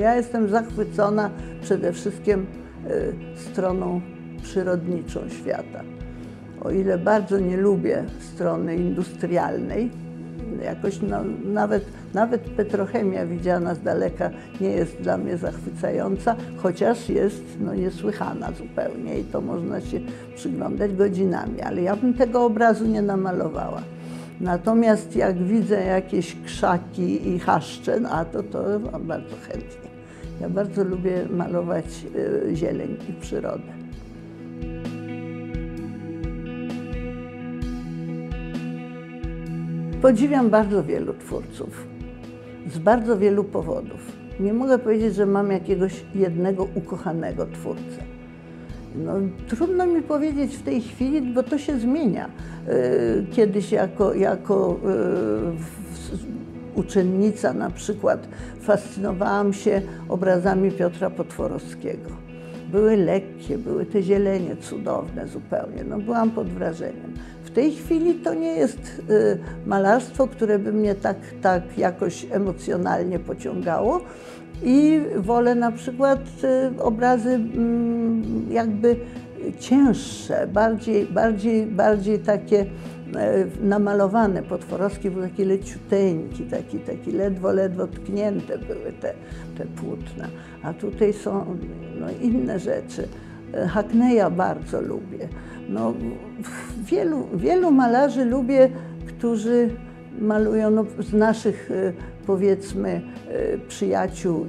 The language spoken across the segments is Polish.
Ja jestem zachwycona przede wszystkim stroną przyrodniczą świata. O ile bardzo nie lubię strony industrialnej, jakoś nawet petrochemia widziana z daleka nie jest dla mnie zachwycająca, chociaż jest niesłychana zupełnie i to można się przyglądać godzinami, ale ja bym tego obrazu nie namalowała. Natomiast jak widzę jakieś krzaki i chaszcze, to bardzo chętnie. Ja bardzo lubię malować zieleń i przyrodę. Podziwiam bardzo wielu twórców, z bardzo wielu powodów. Nie mogę powiedzieć, że mam jakiegoś jednego ukochanego twórcę. Trudno mi powiedzieć w tej chwili, bo to się zmienia. Kiedyś jako uczennica na przykład fascynowałam się obrazami Piotra Potworowskiego. Były lekkie, były te zielenie cudowne zupełnie, byłam pod wrażeniem. W tej chwili to nie jest malarstwo, które by mnie tak jakoś emocjonalnie pociągało i wolę na przykład obrazy jakby cięższe, bardziej takie namalowane. Potworowski był taki leciuteńki, taki ledwo tknięte były te płótna, a tutaj są inne rzeczy. Hockneya bardzo lubię. Wielu malarzy lubię, którzy malują z naszych, powiedzmy, przyjaciół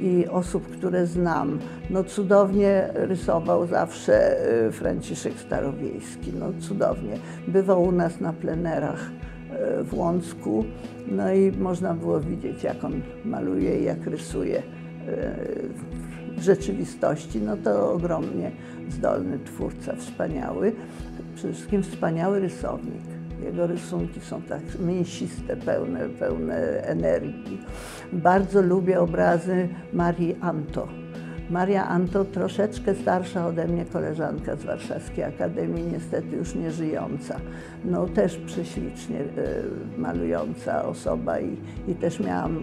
i osób, które znam. Cudownie rysował zawsze Franciszek Starowiejski, cudownie. Bywał u nas na plenerach w Łącku, i można było widzieć, jak on maluje i jak rysuje. W rzeczywistości, to ogromnie zdolny twórca, wspaniały, przede wszystkim wspaniały rysownik. Jego rysunki są tak mięsiste, pełne energii. Bardzo lubię obrazy Marii Anto. Maria Anto, troszeczkę starsza ode mnie koleżanka z Warszawskiej Akademii, niestety już nie żyjąca. Też prześlicznie malująca osoba i też miałam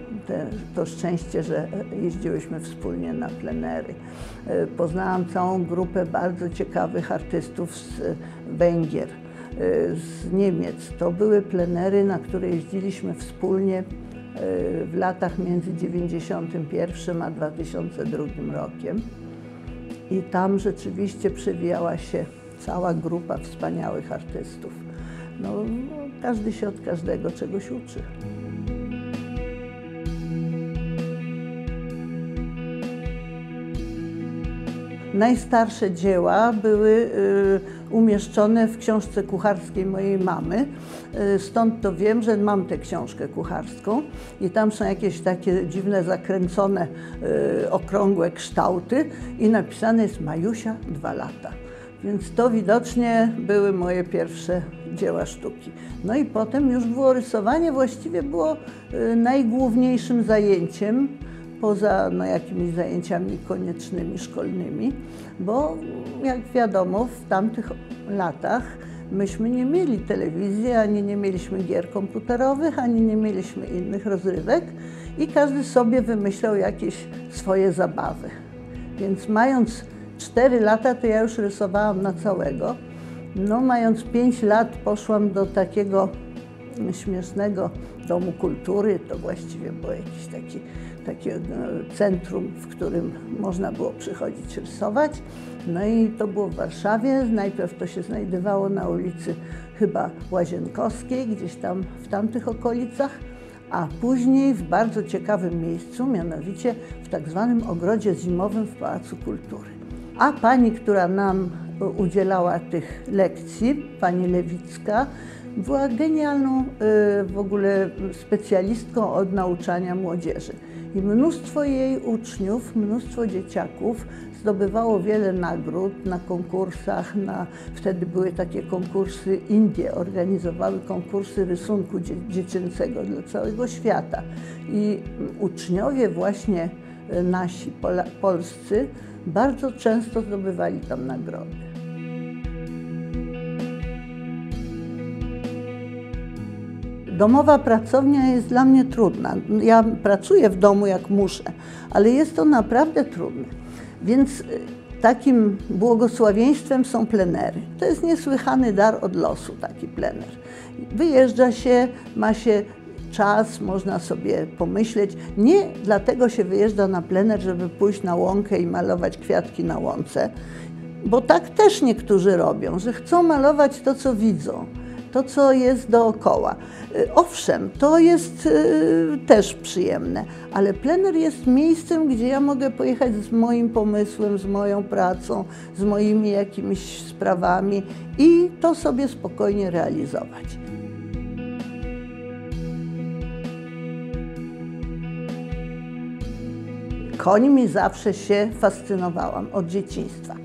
to szczęście, że jeździłyśmy wspólnie na plenery. Poznałam całą grupę bardzo ciekawych artystów z Węgier, z Niemiec. To były plenery, na które jeździliśmy wspólnie w latach między 1991 a 2002 rokiem i tam rzeczywiście przewijała się cała grupa wspaniałych artystów. Każdy się od każdego czegoś uczy. Najstarsze dzieła były umieszczone w książce kucharskiej mojej mamy. Stąd to wiem, że mam tę książkę kucharską i tam są jakieś takie dziwne, zakręcone, okrągłe kształty i napisane jest Majusia 2 lata. Więc to widocznie były moje pierwsze dzieła sztuki. I potem już było rysowanie, właściwie było najgłówniejszym zajęciem, poza jakimiś zajęciami koniecznymi, szkolnymi, bo jak wiadomo w tamtych latach myśmy nie mieli telewizji, ani nie mieliśmy gier komputerowych, ani nie mieliśmy innych rozrywek i każdy sobie wymyślał jakieś swoje zabawy. Więc mając 4 lata, to ja już rysowałam na całego. Mając 5 lat poszłam do takiego śmiesznego domu kultury, to właściwie był jakiś takie centrum, w którym można było przychodzić rysować. I to było w Warszawie. Najpierw to się znajdowało na ulicy chyba Łazienkowskiej, gdzieś tam w tamtych okolicach, a później w bardzo ciekawym miejscu, mianowicie w tak zwanym ogrodzie zimowym w Pałacu Kultury. A pani, która nam udzielała tych lekcji, pani Lewicka, była genialną w ogóle specjalistką od nauczania młodzieży. I mnóstwo jej uczniów, mnóstwo dzieciaków zdobywało wiele nagród na konkursach. Wtedy były takie konkursy, Indie organizowały konkursy rysunku dziecięcego dla całego świata. I uczniowie właśnie nasi, polscy, bardzo często zdobywali tam nagrody. Domowa pracownia jest dla mnie trudna. Ja pracuję w domu jak muszę, ale jest to naprawdę trudne. Więc takim błogosławieństwem są plenery. To jest niesłychany dar od losu, taki plener. Wyjeżdża się, ma się czas, można sobie pomyśleć. Nie dlatego się wyjeżdża na plener, żeby pójść na łąkę i malować kwiatki na łące, bo tak też niektórzy robią, że chcą malować to, co widzą, to, co jest dookoła. Owszem, to jest też przyjemne, ale plener jest miejscem, gdzie ja mogę pojechać z moim pomysłem, z moją pracą, z moimi jakimiś sprawami i to sobie spokojnie realizować. Końmi zawsze się fascynowałam od dzieciństwa.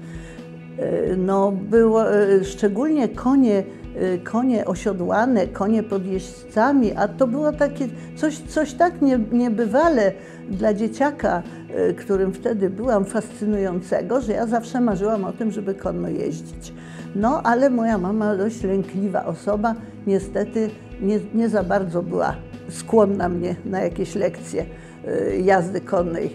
No, było, szczególnie konie osiodłane, konie pod jeźdźcami, a to było takie coś tak niebywale dla dzieciaka, którym wtedy byłam, fascynującego, że ja zawsze marzyłam o tym, żeby konno jeździć. No, ale moja mama, dość lękliwa osoba, niestety nie za bardzo była skłonna mnie na jakieś lekcje jazdy konnej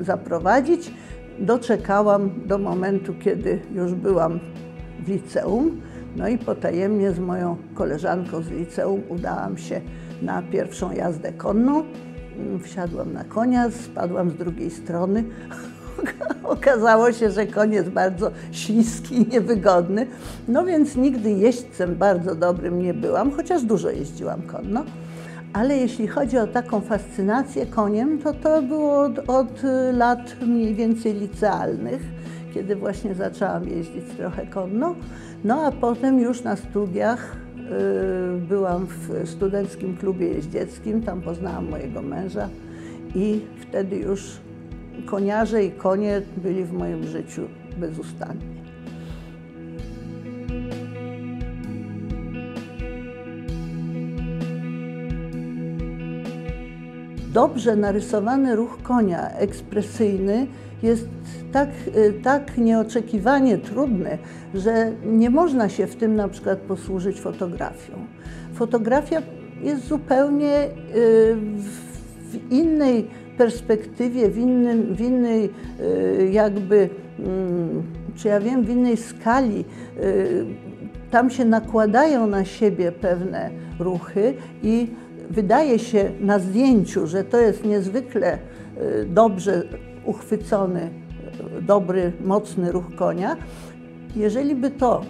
zaprowadzić. Doczekałam do momentu, kiedy już byłam w liceum, no i potajemnie z moją koleżanką z liceum udałam się na pierwszą jazdę konną. Wsiadłam na konia, spadłam z drugiej strony. Okazało się, że koń jest bardzo śliski i niewygodny, no więc nigdy jeźdźcem bardzo dobrym nie byłam, chociaż dużo jeździłam konno. Ale jeśli chodzi o taką fascynację koniem, to było od lat mniej więcej licealnych, kiedy właśnie zaczęłam jeździć trochę konno. No a potem już na studiach byłam w studenckim klubie jeździeckim, tam poznałam mojego męża i wtedy już koniarze i konie byli w moim życiu bezustannie. Dobrze narysowany ruch konia, ekspresyjny, jest tak nieoczekiwanie trudny, że nie można się w tym na przykład posłużyć fotografią. Fotografia jest zupełnie w innej perspektywie, w innej jakby, czy ja wiem, w innej skali. Tam się nakładają na siebie pewne ruchy i wydaje się na zdjęciu, że to jest niezwykle dobrze uchwycony, dobry, mocny ruch konia. Jeżeli by to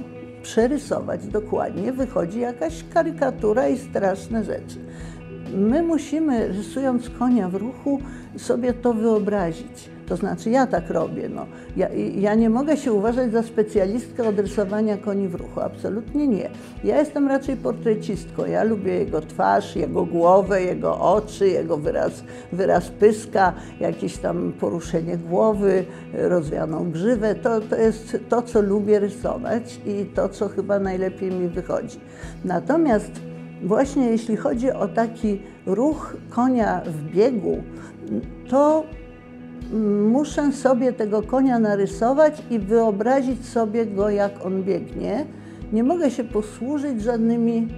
przerysować dokładnie, wychodzi jakaś karykatura i straszne rzeczy. My musimy, rysując konia w ruchu, sobie to wyobrazić. To znaczy ja tak robię. No. Ja nie mogę się uważać za specjalistkę od rysowania koni w ruchu. Absolutnie nie. Ja jestem raczej portrecistką. Ja lubię jego twarz, jego głowę, jego oczy, jego wyraz pyska, jakieś tam poruszenie głowy, rozwianą grzywę. To jest to, co lubię rysować i to, co chyba najlepiej mi wychodzi. Natomiast właśnie jeśli chodzi o taki ruch konia w biegu, to muszę sobie tego konia narysować i wyobrazić sobie go, jak on biegnie. Nie mogę się posłużyć żadnymi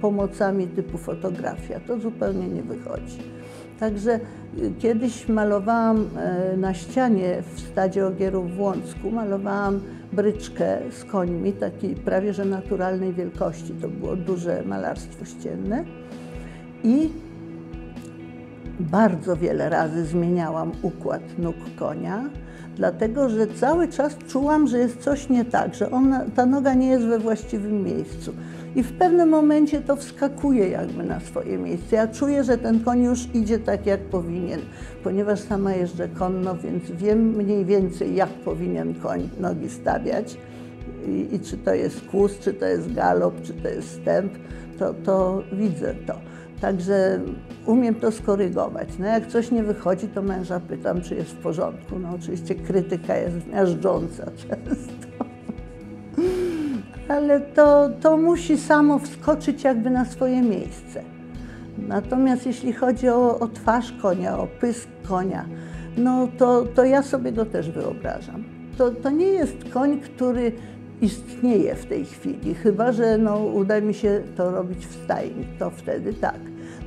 pomocami typu fotografia. To zupełnie nie wychodzi. Także kiedyś malowałam na ścianie w stadzie ogierów w Łącku, malowałam bryczkę z końmi, takiej prawie że naturalnej wielkości. To było duże malarstwo ścienne. I bardzo wiele razy zmieniałam układ nóg konia, dlatego że cały czas czułam, że jest coś nie tak, że ta noga nie jest we właściwym miejscu. I w pewnym momencie to wskakuje jakby na swoje miejsce. Ja czuję, że ten koń już idzie tak, jak powinien, ponieważ sama jeżdżę konno, więc wiem mniej więcej, jak powinien koń nogi stawiać. I czy to jest kłus, czy to jest galop, czy to jest stęp, to widzę to. Także umiem to skorygować. No jak coś nie wychodzi, to męża pytam, czy jest w porządku. No oczywiście krytyka jest miażdżąca często. Ale to musi samo wskoczyć jakby na swoje miejsce. Natomiast jeśli chodzi o twarz konia, o pysk konia, no to ja sobie go też wyobrażam. To nie jest koń, który istnieje w tej chwili, chyba że uda mi się to robić w stajni, to wtedy tak.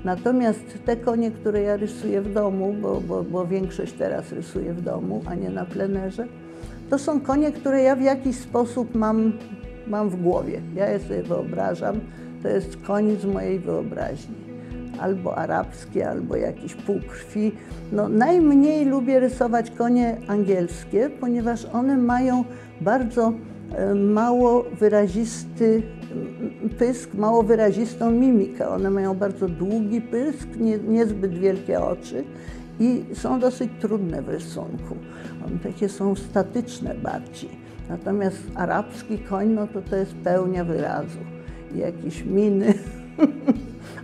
Natomiast te konie, które ja rysuję w domu, bo większość teraz rysuję w domu, a nie na plenerze, to są konie, które ja w jakiś sposób mam w głowie. Ja je sobie wyobrażam, to jest koń z mojej wyobraźni. Albo arabskie, albo jakieś półkrwi. Najmniej lubię rysować konie angielskie, ponieważ one mają bardzo mało wyrazisty pysk, mało wyrazistą mimikę. One mają bardzo długi pysk, niezbyt wielkie oczy i są dosyć trudne w rysunku. One takie są statyczne bardziej. Natomiast arabski koń, to jest pełnia wyrazu i jakieś miny.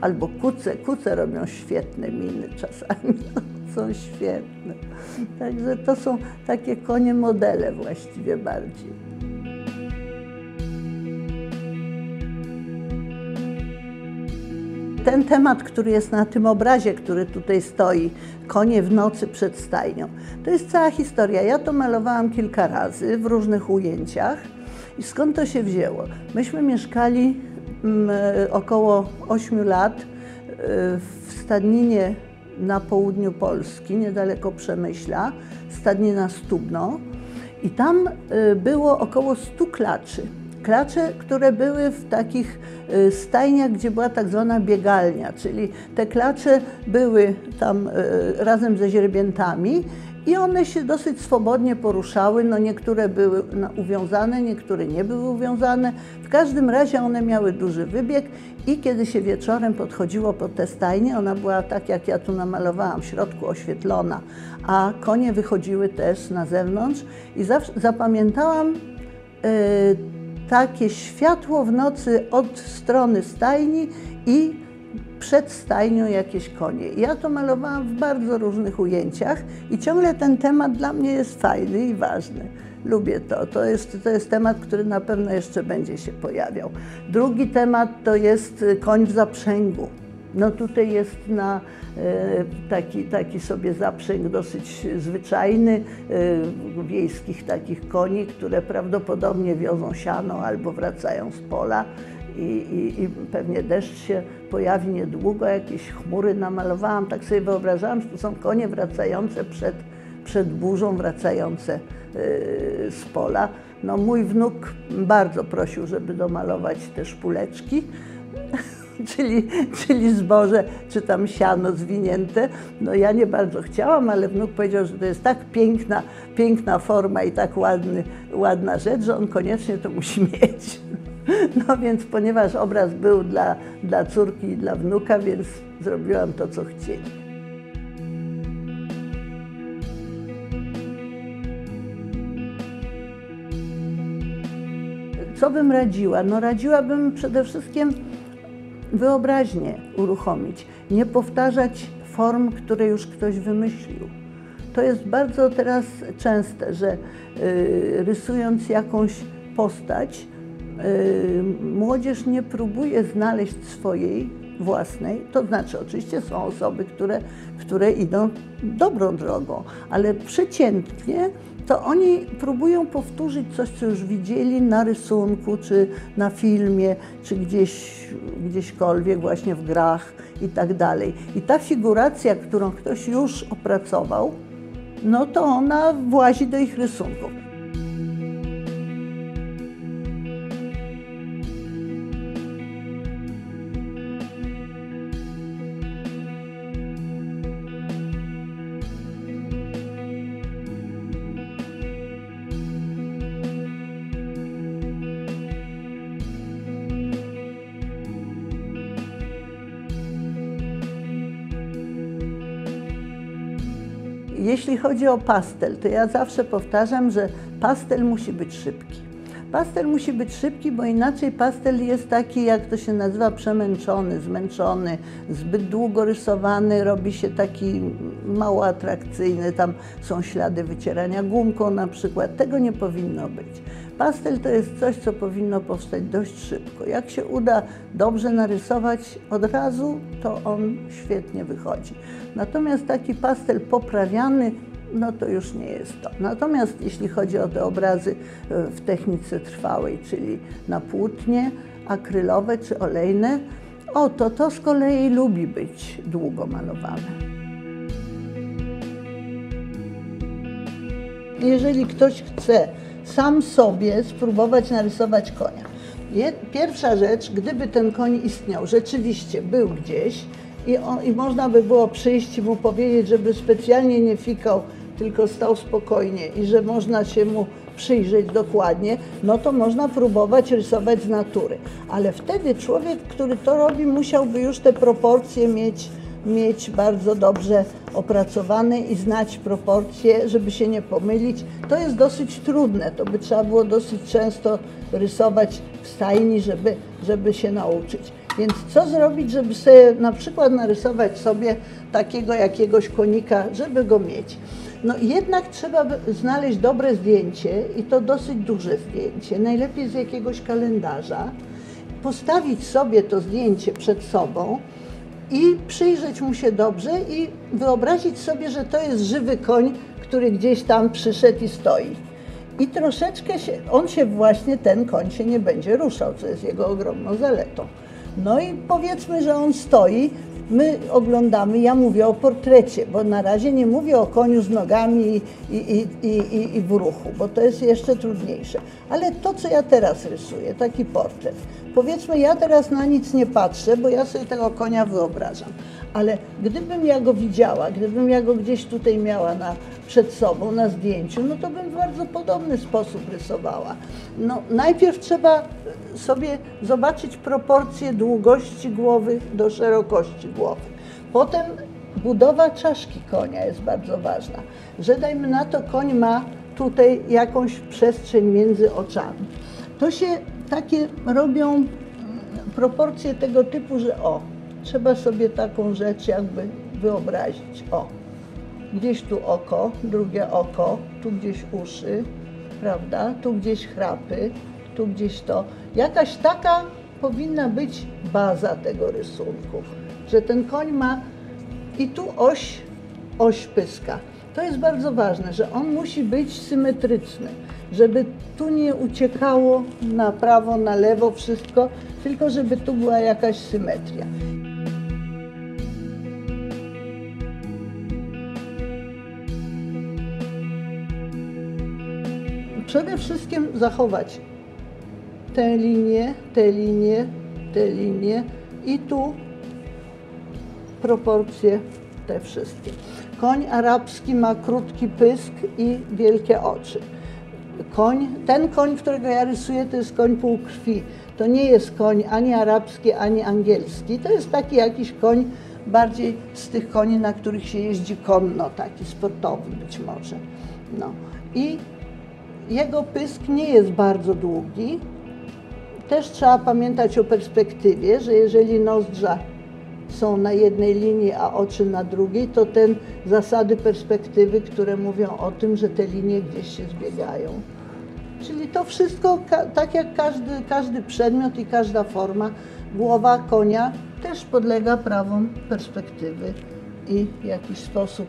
Albo kuce. Kuce robią świetne miny czasami. Są świetne. Także to są takie konie modele właściwie bardziej. Ten temat, który jest na tym obrazie, który tutaj stoi, konie w nocy przed stajnią, to jest cała historia. Ja to malowałam kilka razy w różnych ujęciach. I skąd to się wzięło? Myśmy mieszkali około 8 lat w stadninie na południu Polski, niedaleko Przemyśla, stadnina Stubno. I tam było około 100 klaczy. Klacze, które były w takich stajniach, gdzie była tak zwana biegalnia, czyli te klacze były tam razem ze źrebiętami i one się dosyć swobodnie poruszały. Niektóre były uwiązane, niektóre nie były uwiązane. W każdym razie one miały duży wybieg i kiedy się wieczorem podchodziło pod tę stajnię, ona była tak, jak ja tu namalowałam, w środku oświetlona, a konie wychodziły też na zewnątrz i zapamiętałam takie światło w nocy od strony stajni i przed stajnią jakieś konie. Ja to malowałam w bardzo różnych ujęciach i ciągle ten temat dla mnie jest fajny i ważny. Lubię to. To jest temat, który na pewno jeszcze będzie się pojawiał. Drugi temat to jest koń w zaprzęgu. Tutaj jest taki sobie zaprzęg dosyć zwyczajny, wiejskich takich koni, które prawdopodobnie wiozą siano albo wracają z pola i pewnie deszcz się pojawi niedługo, jakieś chmury namalowałam, tak sobie wyobrażałam, że to są konie wracające przed burzą, wracające z pola. Mój wnuk bardzo prosił, żeby domalować te szpuleczki. Czyli zboże, czy tam siano zwinięte. Ja nie bardzo chciałam, ale wnuk powiedział, że to jest tak piękna forma i tak ładna rzecz, że on koniecznie to musi mieć. Więc ponieważ obraz był dla córki i dla wnuka, więc zrobiłam to, co chcieli. Co bym radziła? Radziłabym przede wszystkim wyobraźnię uruchomić, nie powtarzać form, które już ktoś wymyślił. To jest bardzo teraz częste, że rysując jakąś postać, młodzież nie próbuje znaleźć swojej własnej. To znaczy oczywiście są osoby, które idą dobrą drogą, ale przeciętnie to oni próbują powtórzyć coś, co już widzieli na rysunku, czy na filmie, czy gdzieśkolwiek, właśnie w grach i tak dalej. I ta figuracja, którą ktoś już opracował, to ona włazi do ich rysunków. Jeśli chodzi o pastel, to ja zawsze powtarzam, że pastel musi być szybki. Pastel musi być szybki, bo inaczej pastel jest taki, jak to się nazywa, przemęczony, zmęczony, zbyt długo rysowany, robi się taki mało atrakcyjny, tam są ślady wycierania gumką na przykład. Tego nie powinno być. Pastel to jest coś, co powinno powstać dość szybko. Jak się uda dobrze narysować od razu, to on świetnie wychodzi. Natomiast taki pastel poprawiany no to już nie jest to. Natomiast jeśli chodzi o te obrazy w technice trwałej, czyli na płótnie, akrylowe czy olejne, to z kolei lubi być długo malowane. Jeżeli ktoś chce sam sobie spróbować narysować konia, pierwsza rzecz, gdyby ten koń istniał, rzeczywiście był gdzieś i można by było przyjść i mu powiedzieć, żeby specjalnie nie fikał, tylko stał spokojnie i że można się mu przyjrzeć dokładnie, no to można próbować rysować z natury. Ale wtedy człowiek, który to robi, musiałby już te proporcje mieć bardzo dobrze opracowane i znać proporcje, żeby się nie pomylić. To jest dosyć trudne, to by trzeba było dosyć często rysować w stajni, żeby się nauczyć. Więc co zrobić, żeby sobie na przykład narysować sobie takiego jakiegoś konika, żeby go mieć? No jednak trzeba znaleźć dobre zdjęcie i to dosyć duże zdjęcie, najlepiej z jakiegoś kalendarza, postawić sobie to zdjęcie przed sobą i przyjrzeć mu się dobrze i wyobrazić sobie, że to jest żywy koń, który gdzieś tam przyszedł i stoi. I troszeczkę ten koń się nie będzie ruszał, co jest jego ogromną zaletą. No i powiedzmy, że on stoi, my oglądamy, ja mówię o portrecie, bo na razie nie mówię o koniu z nogami i w ruchu, bo to jest jeszcze trudniejsze. Ale to, co ja teraz rysuję, taki portret, powiedzmy, ja teraz na nic nie patrzę, bo ja sobie tego konia wyobrażam, ale gdybym ja go widziała, gdybym ja go gdzieś tutaj miała przed sobą na zdjęciu, no to bym w bardzo podobny sposób rysowała. No, najpierw trzeba sobie zobaczyć proporcje długości głowy do szerokości głowy. Potem budowa czaszki konia jest bardzo ważna, że dajmy na to koń ma tutaj jakąś przestrzeń między oczami. To się takie robią proporcje tego typu, że trzeba sobie taką rzecz jakby wyobrazić. Gdzieś tu oko, drugie oko, tu gdzieś uszy, prawda, tu gdzieś chrapy, tu gdzieś to. Jakaś taka powinna być baza tego rysunku, że ten koń ma i tu oś pyska. To jest bardzo ważne, że on musi być symetryczny, żeby tu nie uciekało na prawo, na lewo wszystko, tylko żeby tu była jakaś symetria. Przede wszystkim zachować tę linię, tę linię, tę linię i tu proporcje te wszystkie. Koń arabski ma krótki pysk i wielkie oczy. Ten koń, którego ja rysuję, to jest koń półkrwi. To nie jest koń ani arabski, ani angielski. To jest taki jakiś koń bardziej z tych koni, na których się jeździ konno, taki sportowy być może. No. I jego pysk nie jest bardzo długi. Też trzeba pamiętać o perspektywie, że jeżeli nozdrza są na jednej linii, a oczy na drugiej, to ten zasady perspektywy, które mówią o tym, że te linie gdzieś się zbiegają. Czyli to wszystko, tak jak każdy przedmiot i każda forma, głowa konia też podlega prawom perspektywy i w jakiś sposób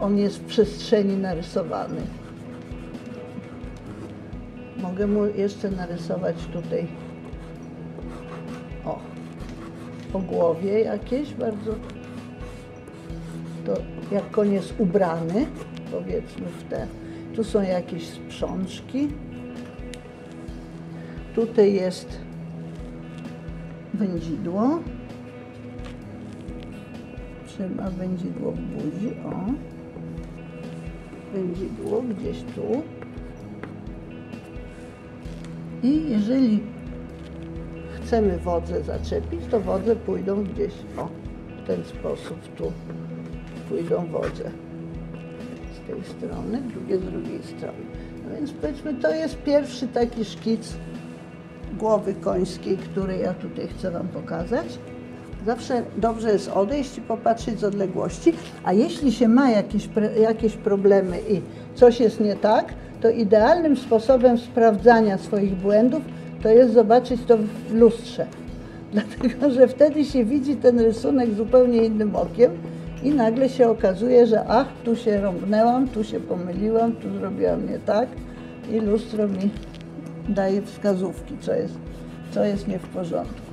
on jest w przestrzeni narysowany. Mogę mu jeszcze narysować tutaj po głowie jakieś bardzo, to jak koń jest ubrany, powiedzmy tu są jakieś sprzączki, tutaj jest wędzidło, trzyma wędzidło w buzi, wędzidło gdzieś tu i jeżeli chcemy wodze zaczepić, to wodze pójdą gdzieś, w ten sposób tu pójdą wodze z tej strony, drugie z drugiej strony. No więc powiedzmy, to jest pierwszy taki szkic głowy końskiej, który ja tutaj chcę wam pokazać. Zawsze dobrze jest odejść i popatrzeć z odległości, a jeśli się ma jakieś problemy i coś jest nie tak, to idealnym sposobem sprawdzania swoich błędów to jest zobaczyć to w lustrze, dlatego że wtedy się widzi ten rysunek zupełnie innym okiem I nagle się okazuje, że ach, tu się rąbnęłam, tu się pomyliłam, tu zrobiłam nie tak i lustro mi daje wskazówki, co jest nie w porządku.